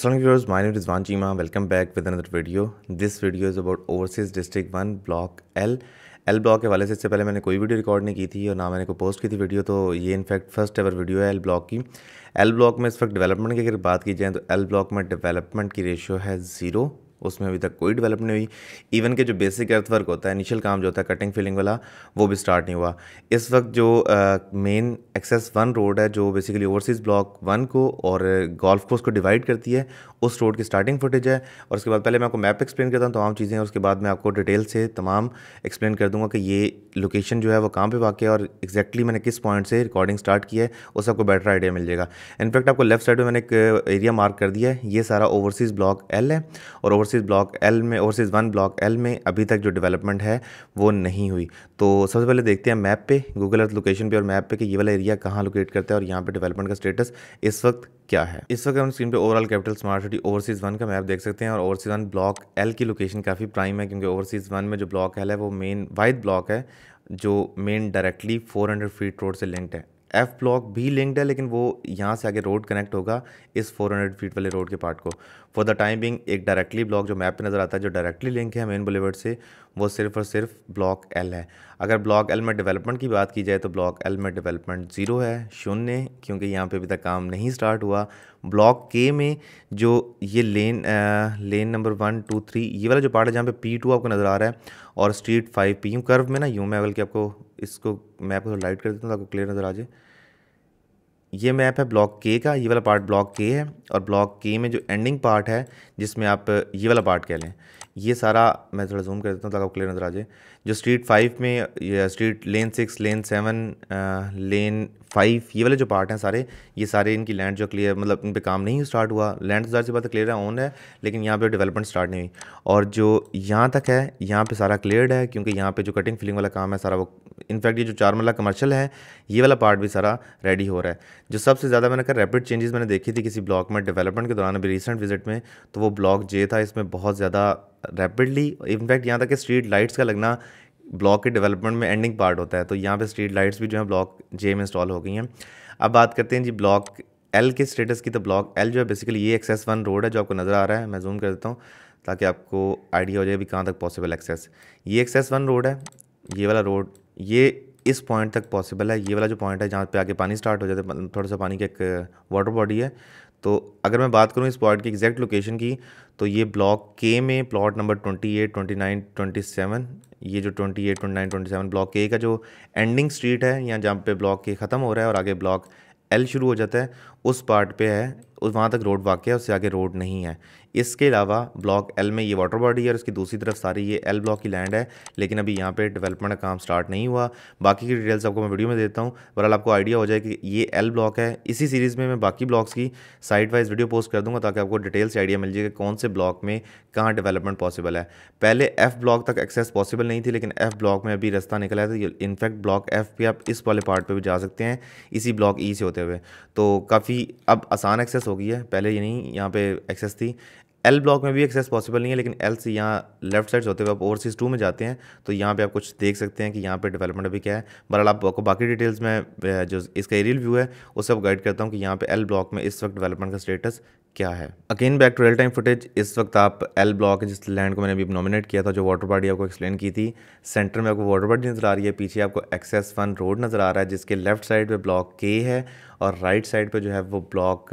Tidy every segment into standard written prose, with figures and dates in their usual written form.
Assalamu alaikum viewers, my name is Rizwan Chima. Welcome back with another video. This video is about Overseas District One Block L. L block के हवाले से इससे पहले मैंने कोई video record नहीं की थी और ना मैंने कोई पोस्ट की थी वीडियो, तो ये इनफैक्ट फर्स्ट एवर वीडियो है एल ब्लॉक की। एल ब्लॉक में इस वक्त डेवलपमेंट की अगर बात की जाए तो एल ब्लॉक में डेवलपमेंट की रेशियो है 0, उसमें अभी तक कोई डेवलप नहीं हुई। इवन के जो बेसिक अर्थवर्क होता है, इनिशियल काम जो होता है कटिंग फिलिंग वाला, वो भी स्टार्ट नहीं हुआ। इस वक्त जो मेन एक्सेस 1 रोड है जो बेसिकली ओवरसीज़ ब्लॉक 1 को और गोल्फ कोर्स को डिवाइड करती है, उस रोड की स्टार्टिंग फुटेज है। और उसके बाद पहले मैं आपको मैप एक्सप्लेन करता हूँ तमाम चीज़ें, और उसके बाद मैं आपको डिटेल से तमाम एक्सप्लेन कर दूँगा कि ये लोकेशन जो है वो कहाँ पर वाक़ है और एक्जैक्टली मैंने किस पॉइंट से रिकॉर्डिंग स्टार्ट की है, उससे आपको बेटर आइडिया मिल जाएगा। इनफैक्ट आपको लेफ्ट साइड में मैंने एक एरिया मार्क कर दिया है, ये सारा ओवरसीज़ ब्लॉक एल है। और ओवरसीज़ वन ब्लॉक एल में अभी तक जो डेवलपमेंट है वो नहीं हुई। तो सबसे पहले देखते हैं मैप पे, गूगल अर्थ लोकेशन पे और मैप पे कि ये वाला एरिया कहाँ लोकेट करता है और यहाँ पे डेवलपमेंट का स्टेटस इस वक्त क्या है। इस वक्त हम स्क्रीन पे overall capital smart city overseas one का मैप देख सकते हैं और ओवरसीज़ वन ब्लॉक एल की लोकेशन काफ़ी प्राइम है, क्योंकि ओवरसीज़ वन में जो ब्लॉक एल है वो मेन वाइड ब्लॉक है जो मेन डायरेक्टली 400 फीट रोड से लिंक्ड है। एफ ब्लॉक भी लिंक्ड है लेकिन वो यहाँ से आगे रोड कनेक्ट होगा इस 400 फीट वाले रोड के पार्ट को। फॉर द टाइम बिंग एक डायरेक्टली ब्लॉक जो मैप पे नज़र आता है, जो डायरेक्टली लिंक है मेन बुलेवर्ड से, वो सिर्फ और सिर्फ ब्लॉक एल है। अगर ब्लॉक एल में डेवलपमेंट की बात की जाए तो ब्लॉक एल में डेवलपमेंट 0 है, 0, क्योंकि यहाँ पे अभी तक काम नहीं स्टार्ट हुआ। ब्लॉक के में जो ये लेन नंबर 1, 2, 3 ये वाला जो पार्ट है जहाँ पे P2 आपको नज़र आ रहा है और स्ट्रीट 5 P कर्व में ना यू मैवल के, आपको इसको मैप को लाइट कर देता हूँ आपको क्लियर नज़र आ जाए। ये मैप है ब्लॉक के का, ये वाला पार्ट ब्लॉक के है और ब्लॉक के में जो एंडिंग पार्ट है जिसमें आप ये वाला पार्ट कह लें, ये सारा मैं थोड़ा जूम कर देता हूँ ताकि आपको क्लियर नज़र आ जाए। जो स्ट्रीट 5 में स्ट्रीट लेन 6, लेन 7, लेन 5 ये वाले जो पार्ट हैं सारे, ये सारे इनकी लैंड जो क्लियर, मतलब इन पे काम नहीं स्टार्ट हुआ। लैंड ज़ाहिर सी बात है क्लियर है, ऑन है, लेकिन यहाँ पे डेवलपमेंट स्टार्ट नहीं हुई। और जो यहाँ तक है यहाँ पे सारा क्लियर्ड है, क्योंकि यहाँ पे जो कटिंग फिलिंग वाला काम है सारा वो, इनफैक्ट ये जो 4 मरला कमर्शल है ये वाला पार्ट भी सारा रेडी हो रहा है। जो सबसे ज़्यादा मैंने कहा रैपिड चेंजेस मैंने देखी थी किसी ब्लॉक में डेवलपमेंट के दौरान अभी रिसेंट विजिट में, तो वो ब्लॉक जे था। इसमें बहुत ज़्यादा रैपिडली, इनफैक्ट यहाँ तक कि स्ट्रीट लाइट्स का लगना ब्लॉक के डेवलपमेंट में एंडिंग पार्ट होता है, तो यहाँ पे स्ट्रीट लाइट्स भी जो है ब्लॉक जे में इंस्टॉल हो गई हैं। अब बात करते हैं जी ब्लॉक एल के स्टेटस की। तो ब्लॉक एल जो है बेसिकली ये एक्सेस 1 रोड है जो आपको नज़र आ रहा है, मैं जूम कर देता हूँ ताकि आपको आइडिया हो जाए अभी कहाँ तक पॉसिबल एक्सेस। ये एक्सेस 1 रोड है, ये वाला रोड ये इस पॉइंट तक पॉसिबल है। ये वाला जो पॉइंट है जहाँ पे आगे पानी स्टार्ट हो जाता है, थोड़ा सा पानी की एक वाटर बॉडी है। तो अगर मैं बात करूँ इस पॉइंट की एग्जैक्ट लोकेशन की, तो ये ब्लॉक के में प्लॉट नंबर 28, 29, 27, ये जो 28, 29, 27 ब्लॉक के का जो एंडिंग स्ट्रीट है, यहाँ जहाँ पे ब्लॉक के ख़त्म हो रहा है और आगे ब्लॉक एल शुरू हो जाता है, उस पार्ट पे है, उस वहाँ तक रोड वाक़ है, उससे आगे रोड नहीं है। इसके अलावा ब्लॉक एल में ये वाटर बॉडी है और उसकी दूसरी तरफ सारी ये एल ब्लॉक की लैंड है, लेकिन अभी यहाँ पे डेवलपमेंट का काम स्टार्ट नहीं हुआ। बाकी की डिटेल्स आपको मैं वीडियो में देता हूँ, बहरहाल आपको आइडिया हो जाए कि ये एल ब्लॉक है। इसी सीरीज़ में मैं बाकी ब्लॉक्स की साइड वाइज वीडियो पोस्ट कर दूँगा ताकि आपको डिटेल से आइडिया मिल जाए कि कौन से ब्लॉक में कहाँ डेवलपमेंट पॉसिबल है। पहले एफ़ ब्लॉक तक एक्सेस पॉसिबल नहीं थी, लेकिन एफ़ ब्लॉक में अभी रास्ता निकला है, तो इनफैक्ट ब्लॉक एफ़ पे आप इस वाले पार्ट पर भी जा सकते हैं इसी ब्लॉक ई से होते हुए, तो काफ़ी अब आसान एक्सेस हो गई है, पहले ये नहीं यहाँ पे एक्सेस थी। एल ब्लॉक में भी एक्सेस पॉसिबल नहीं है, लेकिन एल से यहाँ लेफ्ट साइड होते हुए आप ओवरसीज़ 2 में जाते हैं, तो यहाँ पे आप कुछ देख सकते हैं कि यहाँ पे डेवलपमेंट अभी क्या है। बहरहाल आपको बाकी डिटेल्स में जो इसका एरियल व्यू है उससे आप गाइड करता हूँ कि यहाँ पे एल ब्लॉक में इस वक्त डेवलपमेंट का स्टेटस क्या है। Again back to real time footage. इस वक्त आप एल ब्लॉक जिस लैंड को मैंने अभी नॉमिनेट किया था, जो वाटर बॉडी आपको एक्सप्लेन की थी, सेंटर में आपको वाटर बॉडी नज़र आ रही है, पीछे आपको एक्सेस 1 रोड नज़र आ रहा है जिसके लेफ्ट साइड पे ब्लॉक के है और राइट साइड पे जो है वो ब्लॉक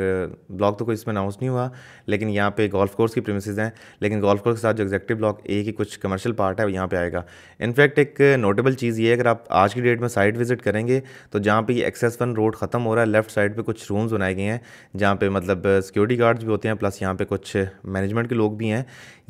तो कोई इसमें अनाउंस नहीं हुआ, लेकिन यहाँ पे गोल्फ कोर्स की प्रीमिसेस हैं, लेकिन गोल्फ कोर्स के साथ जो एग्जैक्टिव ब्लॉक ए की कुछ कमर्शियल पार्ट है वो यहाँ पे आएगा। इनफैक्ट एक नोटेबल चीज़ ये है, अगर आप आज की डेट में साइट विजिट करेंगे तो जहाँ पे एक्सेस 1 रोड ख़त्म हो रहा है, लेफ्ट साइड पर कुछ रूम्स बनाए गए हैं जहाँ पर मतलब सिक्योरिटी गार्ड्स भी होते हैं, प्लस यहाँ पर कुछ मैनेजमेंट के लोग भी हैं।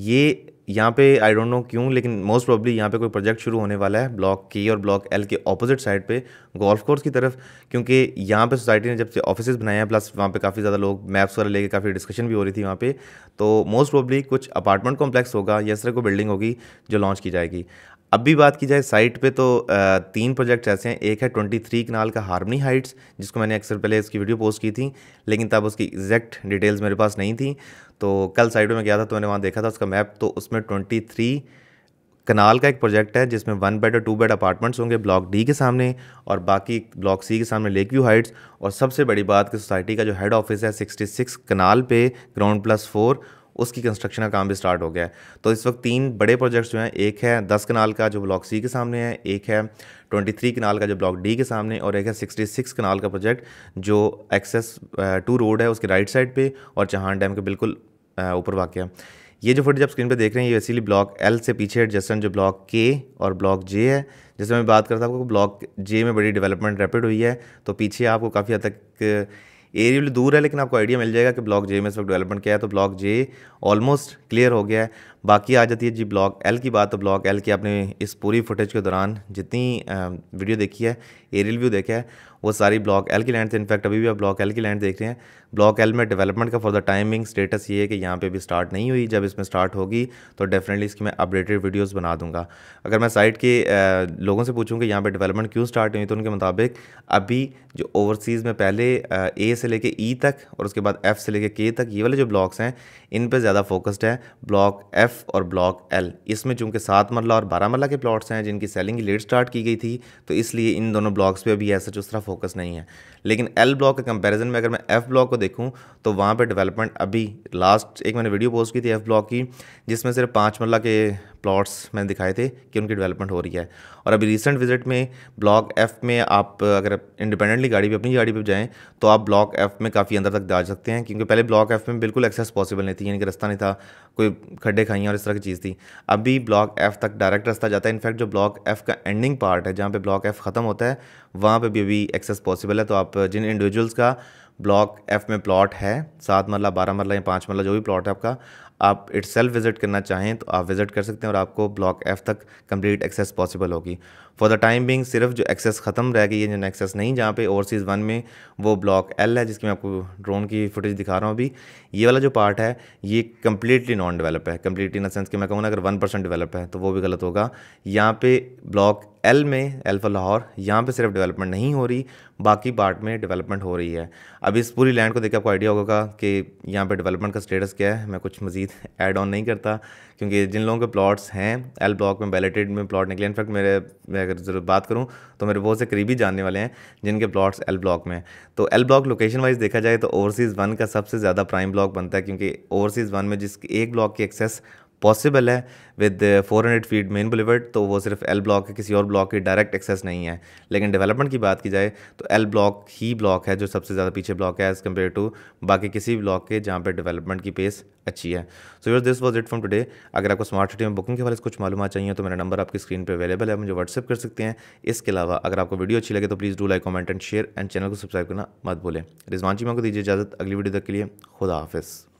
ये यहाँ पे आई डोंट नो क्यों, लेकिन मोस्ट प्रॉब्ली यहाँ पे कोई प्रोजेक्ट शुरू होने वाला है ब्लॉक के और ब्लॉक एल के ऑपोजिट साइड पे गोल्फ कोर्स की तरफ, क्योंकि यहाँ पे सोसाइटी ने जब से ऑफिसेज बनाए हैं, प्लस वहाँ पे काफ़ी ज़्यादा लोग मैप्स वगैरह लेके काफ़ी डिस्कशन भी हो रही थी वहाँ पे, तो मोस्ट प्रॉब्ली कुछ अपार्टमेंट कॉम्प्लेक्स होगा या इस तरह कोई बिल्डिंग होगी जो लॉन्च की जाएगी। अब भी बात की जाए साइट पे, तो 3 प्रोजेक्ट्स ऐसे हैं। एक है 23 कनाल का हार्मनी हाइट्स, जिसको मैंने अक्सर पहले इसकी वीडियो पोस्ट की थी, लेकिन तब उसकी एग्जैक्ट डिटेल्स मेरे पास नहीं थी, तो कल साइट में गया था तो मैंने वहाँ देखा था उसका मैप, तो उसमें 23 कनाल का एक प्रोजेक्ट है जिसमें 1 बेड और 2 बेड अपार्टमेंट्स होंगे ब्लॉक डी के सामने और बाकी ब्लॉक सी के सामने लेक व्यू हाइट्स। और सबसे बड़ी बात कि सोसाइटी का जो हेड ऑफिस है 66 कनाल पे ग्राउंड +4 उसकी कंस्ट्रक्शन का काम भी स्टार्ट हो गया है। तो इस वक्त 3 बड़े प्रोजेक्ट्स जो हैं, एक है 10 कनाल का जो ब्लॉक सी के सामने है, एक है 23 कनाल का जो ब्लॉक डी के सामने और एक है 66 कनाल का प्रोजेक्ट जो एक्सेस 2 रोड है उसके राइट साइड पे और चहाड़ डैम के बिल्कुल ऊपर वाक़ है। ये जो फुटेज आप स्क्रीन पे देख रहे हैं ये इसीलिए ब्लॉक एल से पीछे एडजस्टेंट जो ब्लॉक के और ब्लॉक जे है, जैसे मैं बात करता हूँ ब्लॉक जे में बड़ी डेवलपमेंट रैपिड हुई है तो पीछे आपको काफ़ी हद तक एरिया दूर है लेकिन आपको आइडिया मिल जाएगा कि ब्लॉक जे में इस वक्त डेवलपमेंट क्या है। तो ब्लॉक जे ऑलमोस्ट क्लियर हो गया है। बाकी आ जाती है जी ब्लॉक एल की बात। तो ब्लॉक एल की आपने इस पूरी फुटेज के दौरान जितनी वीडियो देखी है, एरियल व्यू देखा है, वो सारी ब्लॉक एल की लैंड थी। इनफैक्ट अभी भी आप ब्लॉक एल की लैंड देख रहे हैं। ब्लॉक एल में डेवलपमेंट का फॉर द टाइमिंग स्टेटस ये है कि यहाँ पे भी स्टार्ट नहीं हुई। जब इसमें स्टार्ट होगी तो डेफिनेटली इसकी मैं अपडेटेड वीडियोस बना दूंगा। अगर मैं साइट के लोगों से पूछूँ कि यहाँ पे डेवलपमेंट क्यों स्टार्ट हुई तो उनके मुताबिक अभी जो ओवरसीज़ में पहले ए से लेके ई तक और उसके बाद एफ़ से लेके के तक ये वाले जो ब्लॉक्स हैं इन पर ज़्यादा फोकस्ड है। ब्लॉक एफ़ और ब्लॉक एल इसमें चूँकि 7 मरला और 12 मरला के प्लॉट्स हैं जिनकी सेलिंग लेट स्टार्ट की गई थी तो इसलिए इन दोनों ब्लॉक्स पर अभी ऐसा उस तरह फोकस नहीं है। लेकिन एल ब्लॉक के कंपैरिजन में अगर मैं एफ़ ब्लॉक को देखूं तो वहाँ पे डेवलपमेंट अभी लास्ट एक मैंने वीडियो पोस्ट की थी एफ़ ब्लॉक की जिसमें सिर्फ 5 मरला के प्लॉट्स मैंने दिखाए थे कि उनकी डेवलपमेंट हो रही है। और अभी रिसेंट विजिट में ब्लॉक एफ़ में आप अगर इंडिपेंडेंटली गाड़ी पे अपनी गाड़ी पे जाएँ तो आप ब्लॉक एफ़ में काफ़ी अंदर तक जा सकते हैं क्योंकि पहले ब्लॉक एफ़ में बिल्कुल एक्सेस पॉसिबल नहीं थी, यानी कि रास्ता नहीं था, कोई खड्डे खाइयाँ और इस तरह की चीज़ थी। अभी ब्लॉक एफ़ तक डायरेक्ट रास्ता जाता है। इनफैक्ट जो ब्लॉक एफ़ का एंडिंग पार्ट है जहाँ पर ब्लॉक एफ़ ख़त्म होता है वहाँ पर भी अभी एक्सेस पॉसिबल है। तो आप जिन इंडिविजुअल्स का ब्लॉक एफ़ में प्लॉट है 7 मरला 12 मरला या 5 मरला जो भी प्लॉट है आपका, आप इटसेल्फ विज़िट करना चाहें तो आप विज़िट कर सकते हैं और आपको ब्लॉक एफ़ तक कंप्लीट एक्सेस पॉसिबल होगी। फॉर द टाइम बिंग सिर्फ जो एक्सेस ख़त्म रह गई है, जो एक्सेस नहीं जहाँ पे ओवरसीज़ वन में वो ब्लॉक एल है जिसकी मैं आपको ड्रोन की फुटेज दिखा रहा हूँ। अभी ये वाला जो पार्ट है ये कम्प्लीटली नॉन डेवलप है। कम्प्लीटली इन सेंस कि मैं कहूँ ना अगर 1% डेवलप है तो वो भी गलत होगा। यहाँ पर ब्लॉक एल में अल्फा लाहौर यहाँ पे सिर्फ डेवलपमेंट नहीं हो रही, बाकी पार्ट में डेवलपमेंट हो रही है। अब इस पूरी लैंड को देखकर आपको आइडिया होगा कि यहाँ पे डेवलपमेंट का स्टेटस क्या है। मैं कुछ मजीद ऐड ऑन नहीं करता क्योंकि जिन लोगों के प्लॉट्स हैं एल ब्लॉक में बैलेटेड में प्लॉट निकले। इनफैक्ट मैं अगर जरूर बात करूँ तो मेरे बहुत से करीबी जानने वाले हैं जिनके प्लॉट्स एल ब्लॉक में। तो एल ब्लॉक लोकेशन वाइज देखा जाए तो ओवरसीज़ वन का सबसे ज़्यादा प्राइम ब्लॉक बनता है क्योंकि ओवरसीज़ वन में जिस एक ब्लॉक की एक्सेस पॉसिबल है विद 400 फीट मेन बुलेवर्ड तो वो सिर्फ एल ब्लॉक है, किसी और ब्लॉक की डायरेक्ट एक्सेस नहीं है। लेकिन डेवलपमेंट की बात की जाए तो एल ब्लॉक ही ब्लॉक है जो सबसे ज़्यादा पीछे ब्लॉक है एज़ कम्पेयर टू बाकी किसी भी ब्लॉक के जहाँ पे डेवलपमेंट की पेस अच्छी है। So yours this was it from today. अगर आपको स्मार्ट सिटी में बुकिंग के हवाले से कुछ मालूम चाहिए तो मेरा नंबर आपकी स्क्रीन पर अवेलेबल है, मुझे व्हाट्सअप कर सकते हैं। इसके अलावा अगर आपको वीडियो अच्छी लगे तो please do like, comment and share and channel को सब्सक्राइब करना मत भूलें। रिजवान चीमा को दीजिए इजाज़त अगली वीडियो तक के लिए। खुदा हाफिज़।